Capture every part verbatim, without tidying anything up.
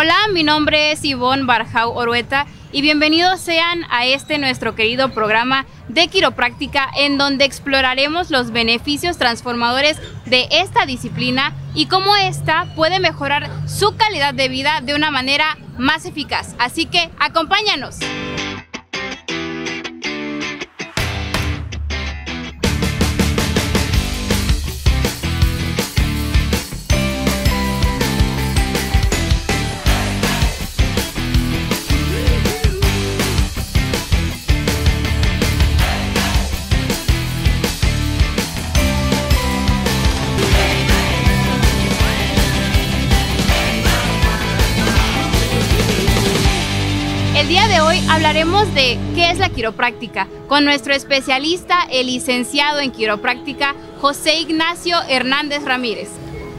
Hola, mi nombre es Ivonne Barjau Orueta y bienvenidos sean a este nuestro querido programa de quiropráctica, en donde exploraremos los beneficios transformadores de esta disciplina y cómo esta puede mejorar su calidad de vida de una manera más eficaz. Así que acompáñanos. Hablaremos de qué es la quiropráctica con nuestro especialista, el licenciado en quiropráctica José Ignacio Hernández Ramírez.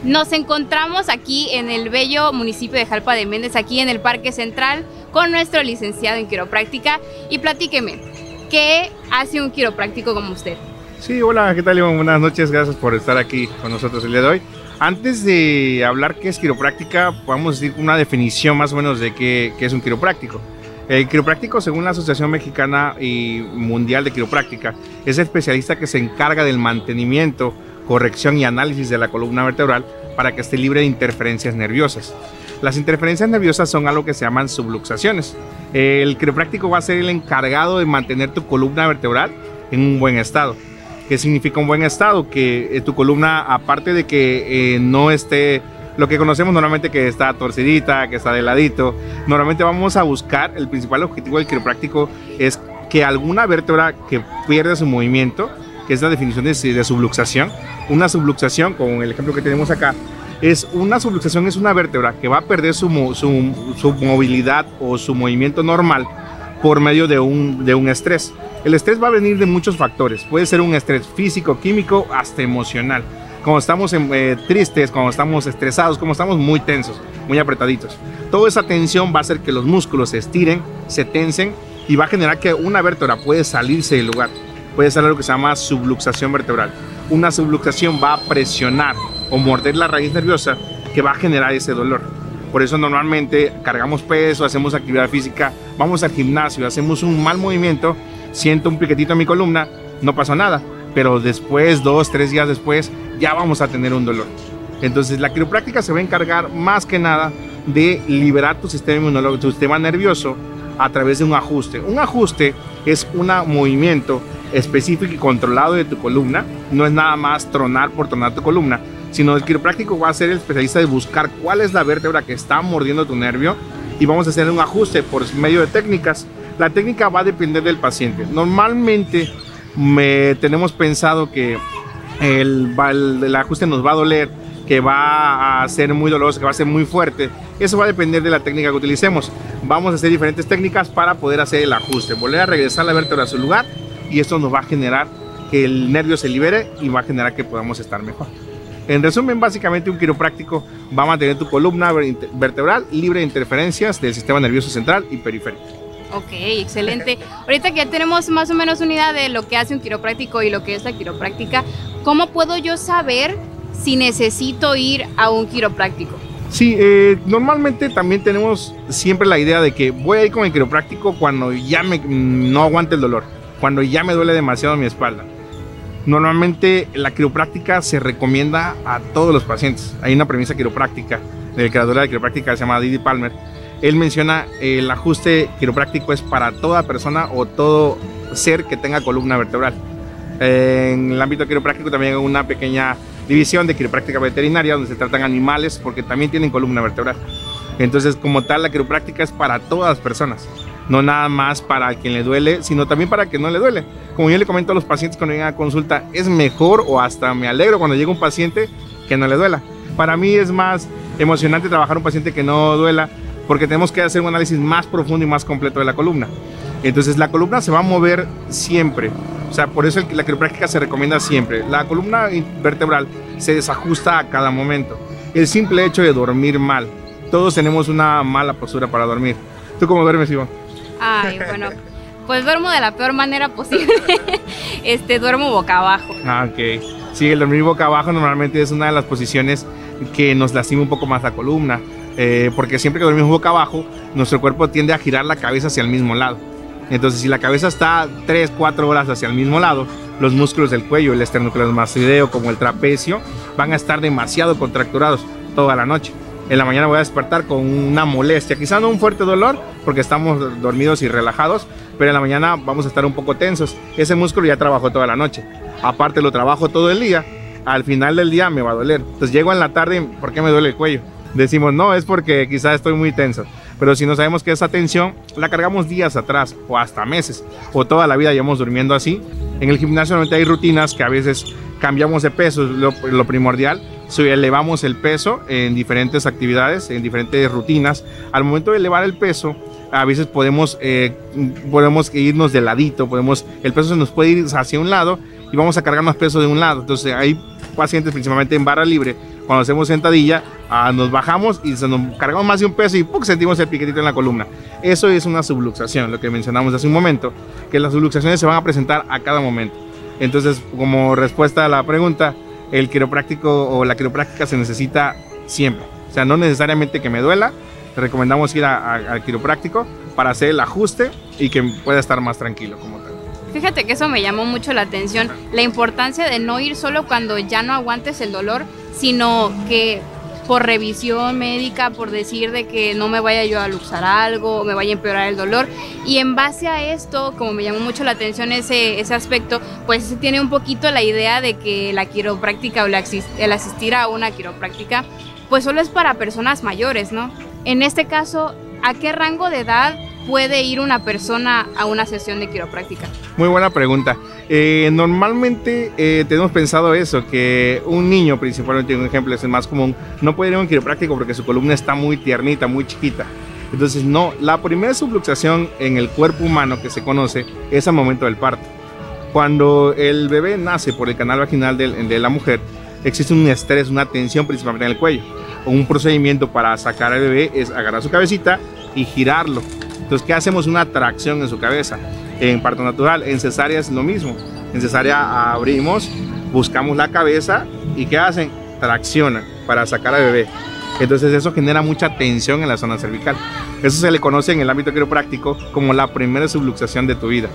Nos encontramos aquí en el bello municipio de Jalpa de Méndez, aquí en el Parque Central, con nuestro licenciado en quiropráctica. Y platíqueme, ¿qué hace un quiropráctico como usted? Sí, hola, ¿qué tal, Iván? Buenas noches, gracias por estar aquí con nosotros el día de hoy. Antes de hablar qué es quiropráctica, vamos a decir una definición más o menos de qué, qué es un quiropráctico. El quiropráctico, según la Asociación Mexicana y Mundial de Quiropráctica, es el especialista que se encarga del mantenimiento, corrección y análisis de la columna vertebral para que esté libre de interferencias nerviosas. Las interferencias nerviosas son algo que se llaman subluxaciones. El quiropráctico va a ser el encargado de mantener tu columna vertebral en un buen estado. ¿Qué significa un buen estado? Que tu columna, aparte de que eh, no esté... Lo que conocemos normalmente que está torcidita, que está de ladito, normalmente vamos a buscar, el principal objetivo del quiropráctico es que alguna vértebra que pierda su movimiento, que es la definición de, de subluxación. Una subluxación, con el ejemplo que tenemos acá, es una subluxación es una vértebra que va a perder su, su, su movilidad o su movimiento normal por medio de un, de un estrés. El estrés va a venir de muchos factores, puede ser un estrés físico, químico, hasta emocional. Cuando estamos eh, tristes, cuando estamos estresados, cuando estamos muy tensos, muy apretaditos. Toda esa tensión va a hacer que los músculos se estiren, se tensen y va a generar que una vértebra puede salirse del lugar. Puede ser lo que se llama subluxación vertebral. Una subluxación va a presionar o morder la raíz nerviosa que va a generar ese dolor. Por eso normalmente cargamos peso, hacemos actividad física, vamos al gimnasio, hacemos un mal movimiento, siento un piquetito en mi columna, no pasó nada. Pero después, dos, tres días después, ya vamos a tener un dolor. Entonces la quiropráctica se va a encargar más que nada de liberar tu sistema inmunológico, tu sistema nervioso a través de un ajuste. Un ajuste es un movimiento específico y controlado de tu columna, no es nada más tronar por tronar tu columna, sino el quiropráctico va a ser el especialista de buscar cuál es la vértebra que está mordiendo tu nervio y vamos a hacer un ajuste por medio de técnicas. La técnica va a depender del paciente. Normalmente me, tenemos pensado que El, el, el ajuste nos va a doler, que va a ser muy doloroso, que va a ser muy fuerte. Eso va a depender de la técnica que utilicemos. Vamos a hacer diferentes técnicas para poder hacer el ajuste, volver a regresar la vértebra a su lugar, y esto nos va a generar que el nervio se libere y va a generar que podamos estar mejor. En resumen, básicamente un quiropráctico va a mantener tu columna vertebral libre de interferencias del sistema nervioso central y periférico. Ok, excelente. Ahorita que ya tenemos más o menos una idea de lo que hace un quiropráctico y lo que es la quiropráctica, ¿cómo puedo yo saber si necesito ir a un quiropráctico? Sí, eh, normalmente también tenemos siempre la idea de que voy a ir con el quiropráctico cuando ya me, no aguante el dolor, cuando ya me duele demasiado mi espalda. Normalmente la quiropráctica se recomienda a todos los pacientes. Hay una premisa quiropráctica del creador de la quiropráctica, se llama Didi Palmer. Él menciona eh, el ajuste quiropráctico es para toda persona o todo ser que tenga columna vertebral. Eh, en el ámbito quiropráctico también hay una pequeña división de quiropráctica veterinaria donde se tratan animales porque también tienen columna vertebral. Entonces, como tal, la quiropráctica es para todas las personas, no nada más para quien le duele, sino también para quien no le duele. Como yo le comento a los pacientes cuando llegan a consulta, es mejor o hasta me alegro cuando llega un paciente que no le duela. Para mí es más emocionante trabajar un paciente que no duela, porque tenemos que hacer un análisis más profundo y más completo de la columna. Entonces la columna se va a mover siempre, o sea, por eso la quiropráctica se recomienda siempre. La columna vertebral se desajusta a cada momento. El simple hecho de dormir mal, todos tenemos una mala postura para dormir. ¿Tú cómo duermes, Iván? Ay, bueno, pues duermo de la peor manera posible. Este, duermo boca abajo. Ah, ok. Sí, el dormir boca abajo normalmente es una de las posiciones que nos lastima un poco más la columna. eh, porque siempre que dormimos boca abajo, nuestro cuerpo tiende a girar la cabeza hacia el mismo lado. Entonces, si la cabeza está tres, cuatro horas hacia el mismo lado, los músculos del cuello, el esternocleidomastoideo como el trapecio, van a estar demasiado contracturados toda la noche. En la mañana voy a despertar con una molestia, quizá no un fuerte dolor, porque estamos dormidos y relajados, pero en la mañana vamos a estar un poco tensos. Ese músculo ya trabajó toda la noche, aparte lo trabajo todo el día, al final del día me va a doler. Entonces llego en la tarde, ¿por qué me duele el cuello? Decimos, no, es porque quizá estoy muy tenso. Pero si no sabemos que esa tensión la cargamos días atrás, o hasta meses, o toda la vida llevamos durmiendo así. En el gimnasio normalmente hay rutinas que a veces cambiamos de peso, lo, lo primordial. Si elevamos el peso en diferentes actividades, en diferentes rutinas, al momento de elevar el peso, a veces podemos, eh, podemos irnos de ladito, podemos, el peso se nos puede ir hacia un lado y vamos a cargar más peso de un lado. Entonces hay pacientes, principalmente en barra libre, cuando hacemos sentadilla, ah, nos bajamos y se nos cargamos más de un peso y ¡puc! Sentimos el piquetito en la columna. Eso es una subluxación, lo que mencionamos hace un momento, que las subluxaciones se van a presentar a cada momento. Entonces, como respuesta a la pregunta, el quiropráctico o la quiropráctica se necesita siempre. O sea, no necesariamente que me duela, recomendamos ir a, a, al quiropráctico para hacer el ajuste y que pueda estar más tranquilo como tal. Fíjate que eso me llamó mucho la atención, la importancia de no ir solo cuando ya no aguantes el dolor, sino que por revisión médica, por decir de que no me vaya yo a luxar algo, me vaya a empeorar el dolor. Y en base a esto, como me llamó mucho la atención ese, ese aspecto, pues se tiene un poquito la idea de que la quiropráctica o la asist el asistir a una quiropráctica, pues solo es para personas mayores, ¿no? En este caso, ¿a qué rango de edad puede ir una persona a una sesión de quiropráctica? Muy buena pregunta. Eh, normalmente eh, tenemos pensado eso, que un niño, principalmente un ejemplo es el más común, no puede ir a un quiropráctico porque su columna está muy tiernita, muy chiquita. Entonces no, la primera subluxación en el cuerpo humano que se conoce es al momento del parto. Cuando el bebé nace por el canal vaginal de, de la mujer, existe un estrés, una tensión principalmente en el cuello. Un procedimiento para sacar al bebé es agarrar su cabecita y girarlo. Entonces, ¿qué hacemos? Una tracción en su cabeza. En parto natural, en cesárea es lo mismo. En cesárea abrimos, buscamos la cabeza y ¿qué hacen? Traccionan para sacar al bebé. Entonces eso genera mucha tensión en la zona cervical. Eso se le conoce en el ámbito quiropráctico como la primera subluxación de tu vida,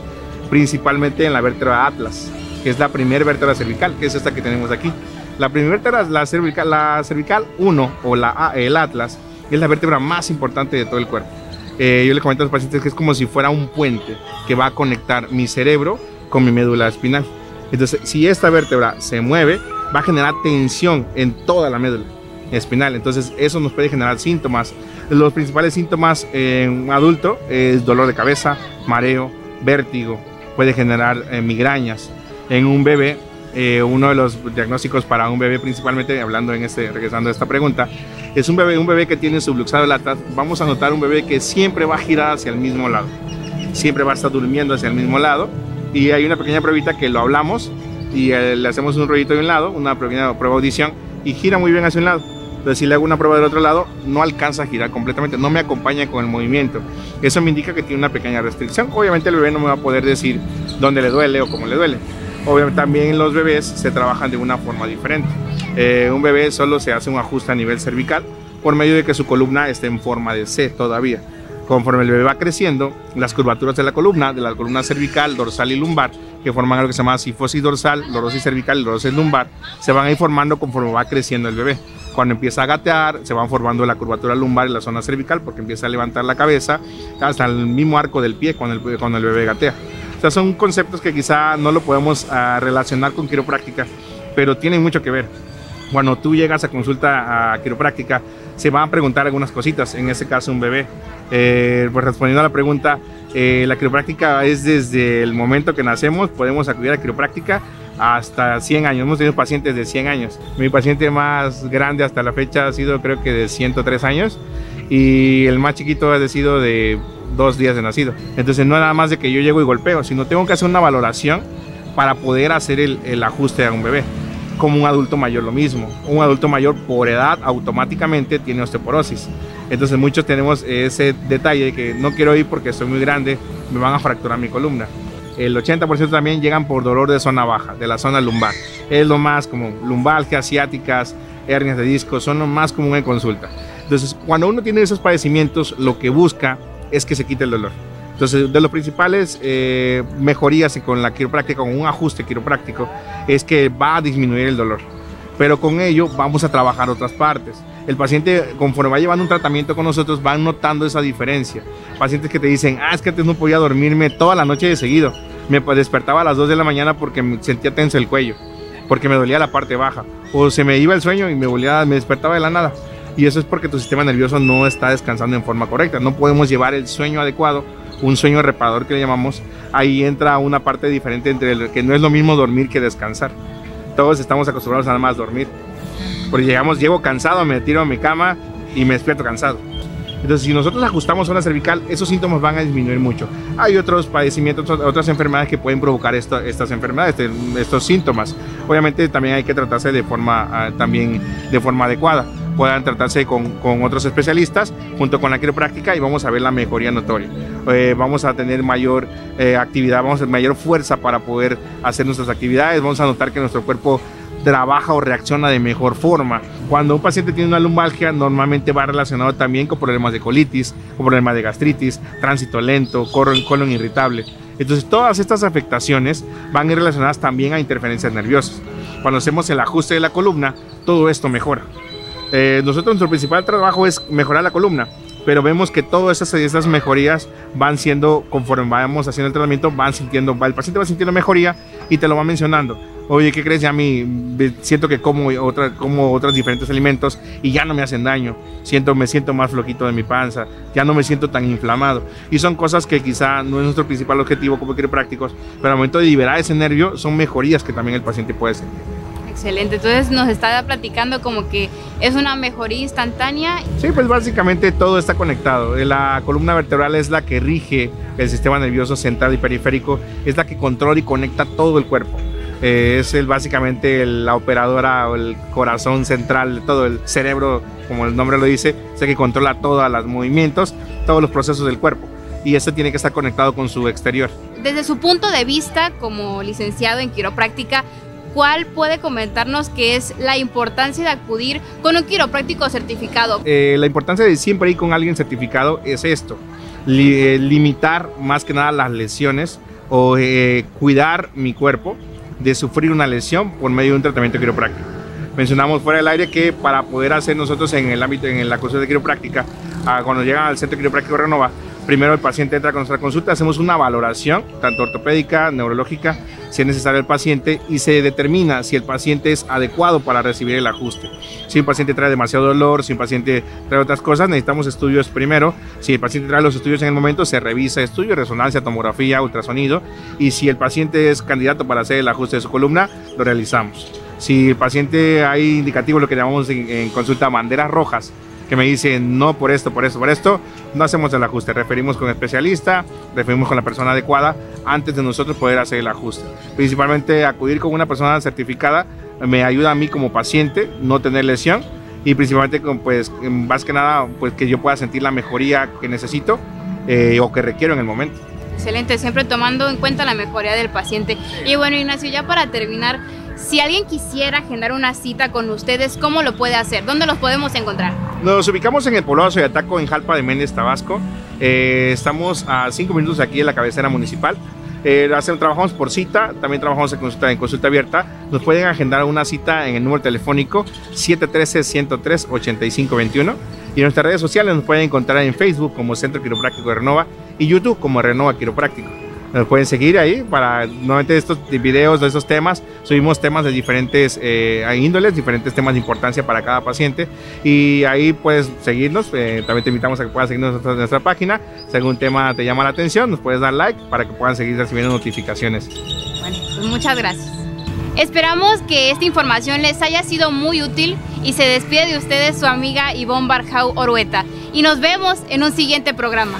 principalmente en la vértebra atlas, que es la primera vértebra cervical, que es esta que tenemos aquí. La primera vértebra, la cervical, la cervical uno o la, el atlas, es la vértebra más importante de todo el cuerpo. Eh, yo les comento a los pacientes que es como si fuera un puente que va a conectar mi cerebro con mi médula espinal. Entonces, si esta vértebra se mueve, va a generar tensión en toda la médula espinal. Entonces, eso nos puede generar síntomas. Los principales síntomas en un adulto es dolor de cabeza, mareo, vértigo, puede generar eh, migrañas. En un bebé, Eh, uno de los diagnósticos para un bebé, principalmente hablando en este, regresando a esta pregunta, es un bebé, un bebé que tiene subluxado el atlas. Vamos a notar un bebé que siempre va a girar hacia el mismo lado, siempre va a estar durmiendo hacia el mismo lado, y hay una pequeña pruebita que lo hablamos y eh, le hacemos un rollito de un lado, una pequeña prueba de audición, y gira muy bien hacia un lado. Entonces, si le hago una prueba del otro lado, no alcanza a girar completamente, no me acompaña con el movimiento. Eso me indica que tiene una pequeña restricción. Obviamente el bebé no me va a poder decir dónde le duele o cómo le duele. Obviamente también los bebés se trabajan de una forma diferente. Eh, un bebé solo se hace un ajuste a nivel cervical por medio de que su columna esté en forma de C todavía. Conforme el bebé va creciendo, las curvaturas de la columna, de la columna cervical, dorsal y lumbar, que forman algo que se llama cifosis dorsal, lordosis cervical y lordosis lumbar, se van a ir formando conforme va creciendo el bebé. Cuando empieza a gatear, se van formando la curvatura lumbar y la zona cervical, porque empieza a levantar la cabeza hasta el mismo arco del pie cuando el, cuando el bebé gatea. O sea, son conceptos que quizá no lo podemos uh, relacionar con quiropráctica, pero tienen mucho que ver. Cuando tú llegas a consulta a quiropráctica, se van a preguntar algunas cositas, en este caso un bebé. Eh, pues respondiendo a la pregunta, eh, la quiropráctica es desde el momento que nacemos, podemos acudir a quiropráctica hasta cien años. Hemos tenido pacientes de cien años. Mi paciente más grande hasta la fecha ha sido, creo que, de ciento tres años, y el más chiquito ha sido de dos días de nacido. Entonces no es nada más de que yo llego y golpeo, sino tengo que hacer una valoración para poder hacer el, el ajuste a un bebé. Como un adulto mayor lo mismo, un adulto mayor por edad automáticamente tiene osteoporosis. Entonces muchos tenemos ese detalle de que no quiero ir porque estoy muy grande, me van a fracturar mi columna. El ochenta por ciento también llegan por dolor de zona baja, de la zona lumbar. Es lo más común, lumbalgias, ciáticas, hernias de disco, son lo más común en consulta. Entonces, cuando uno tiene esos padecimientos, lo que busca es que se quite el dolor. Entonces, de los principales eh, mejorías con la quiropráctica, con un ajuste quiropráctico, es que va a disminuir el dolor. Pero con ello vamos a trabajar otras partes. El paciente, conforme va llevando un tratamiento con nosotros, va notando esa diferencia. Pacientes que te dicen, ah, es que antes no podía dormirme toda la noche de seguido. Me despertaba a las dos de la mañana porque me sentía tenso el cuello, porque me dolía la parte baja. O se me iba el sueño y me, volía, me despertaba de la nada. Y eso es porque tu sistema nervioso no está descansando en forma correcta. No podemos llevar el sueño adecuado, un sueño reparador que le llamamos. Ahí entra una parte diferente entre el que no es lo mismo dormir que descansar. Todos estamos acostumbrados a nada más dormir, porque llegamos, llego cansado, me tiro a mi cama y me despierto cansado. Entonces, si nosotros ajustamos zona cervical, esos síntomas van a disminuir mucho. Hay otros padecimientos, otras enfermedades que pueden provocar esto, estas enfermedades, estos síntomas. Obviamente también hay que tratarse de forma, también de forma adecuada. Puedan tratarse con, con otros especialistas junto con la quiropráctica y vamos a ver la mejoría notoria. Eh, vamos a tener mayor eh, actividad, vamos a tener mayor fuerza para poder hacer nuestras actividades. Vamos a notar que nuestro cuerpo trabaja o reacciona de mejor forma. Cuando un paciente tiene una lumbalgia, normalmente va relacionado también con problemas de colitis, con problemas de gastritis, tránsito lento, colon, colon irritable. Entonces, todas estas afectaciones van a ir relacionadas también a interferencias nerviosas. Cuando hacemos el ajuste de la columna, todo esto mejora. Eh, nosotros, nuestro principal trabajo es mejorar la columna, pero vemos que todas esas, esas mejorías van siendo, conforme vamos haciendo el tratamiento, van sintiendo, va, el paciente va sintiendo mejoría y te lo va mencionando. Oye, ¿qué crees? Ya a mí siento que como, otra, como otros diferentes alimentos y ya no me hacen daño. Siento, me siento más flojito de mi panza, ya no me siento tan inflamado. Y son cosas que quizá no es nuestro principal objetivo como quiroprácticos, pero al momento de liberar ese nervio son mejorías que también el paciente puede sentir. Excelente, entonces nos está platicando como que es una mejoría instantánea. Sí, pues básicamente todo está conectado. La columna vertebral es la que rige el sistema nervioso central y periférico, es la que controla y conecta todo el cuerpo. Eh, es el, básicamente la operadora o el corazón central de todo el cerebro, como el nombre lo dice, es la que controla todos los movimientos, todos los procesos del cuerpo. Y este tiene que estar conectado con su exterior. Desde su punto de vista como licenciado en quiropráctica, ¿cuál puede comentarnos que es la importancia de acudir con un quiropráctico certificado? Eh, la importancia de siempre ir con alguien certificado es esto, li- limitar más que nada las lesiones o eh, cuidar mi cuerpo de sufrir una lesión por medio de un tratamiento quiropráctico. Mencionamos fuera del aire que para poder hacer nosotros en el ámbito, en la consulta de quiropráctica, ah, cuando llegan al Centro Quiropráctico Renova, primero el paciente entra con nuestra consulta, hacemos una valoración, tanto ortopédica, neurológica, si es necesario el paciente, y se determina si el paciente es adecuado para recibir el ajuste. Si el paciente trae demasiado dolor, si el paciente trae otras cosas, necesitamos estudios primero. Si el paciente trae los estudios en el momento, se revisa estudios, resonancia, tomografía, ultrasonido, y si el paciente es candidato para hacer el ajuste de su columna, lo realizamos. Si el paciente hay indicativo, lo que llamamos en, en consulta banderas rojas, que me dicen no por esto, por esto, por esto, no hacemos el ajuste, referimos con el especialista, referimos con la persona adecuada antes de nosotros poder hacer el ajuste. Principalmente acudir con una persona certificada me ayuda a mí como paciente no tener lesión y principalmente con, pues, más que nada pues, que yo pueda sentir la mejoría que necesito eh, o que requiero en el momento. Excelente, siempre tomando en cuenta la mejoría del paciente. Y bueno, Ignacio, ya para terminar, si alguien quisiera agendar una cita con ustedes, ¿cómo lo puede hacer? ¿Dónde los podemos encontrar? Nos ubicamos en el poblado Soyataco, en Jalpa de Méndez, Tabasco. Eh, estamos a cinco minutos aquí en la cabecera municipal. Eh, hacemos, trabajamos por cita, también trabajamos en consulta, en consulta abierta. Nos pueden agendar una cita en el número telefónico siete uno tres, uno cero tres, ocho cinco dos uno. Y en nuestras redes sociales nos pueden encontrar en Facebook como Centro Quiropráctico de Renova y YouTube como Renova Quiropráctico. Nos pueden seguir ahí para nuevamente estos videos de estos temas. Subimos temas de diferentes eh, índoles, diferentes temas de importancia para cada paciente. Y ahí puedes seguirnos. Eh, también te invitamos a que puedas seguirnos en nuestra, nuestra página. Si algún tema te llama la atención, nos puedes dar like para que puedan seguir recibiendo notificaciones. Bueno, pues muchas gracias. Esperamos que esta información les haya sido muy útil y se despide de ustedes su amiga Ivonne Barjau Orueta. Y nos vemos en un siguiente programa.